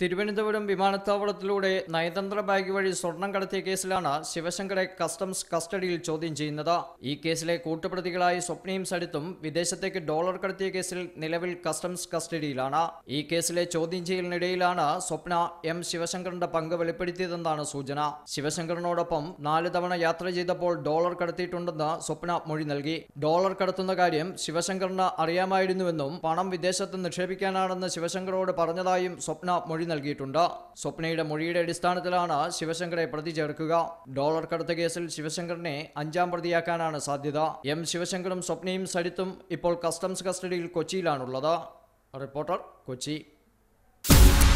Tirupeni Devaram Bimala Thawarathilude, Nayanthara Bagyavari Sornangarathi Kesilana, Sivasankar Customs Custody Chodinji Nada, E. Kesle Kutapratigala, Sopnim Saditum, Videshatek Dollar Karthi Kesil, Nilavil Customs Custody Lana, E. Kesle Chodinji Nidilana, Sopna, M. Sivasankar Panga Velipitana Sujana, Sivasankar Nodapam, Naladavana Yatraji the Pol, Dollar Karthi Tundana, Sopna Murinalgi, Dollar Kartuna Gadium, Sivasankarna Ariama Idinum, Panam Videshatan the Trebicana and the Sivasankar Paranadayim, Sopna Murinalgi. Sopnade Murida Distanatalana, Sivasankar Prati Jerkuga, Dollar Karthagasel, Sivasankarne, Anjan Pradiakana Sadida, M. Sivasankarum Sopnim Saditum, Ipol Customs Custody Kochi Lanulada, a reporter Kochi.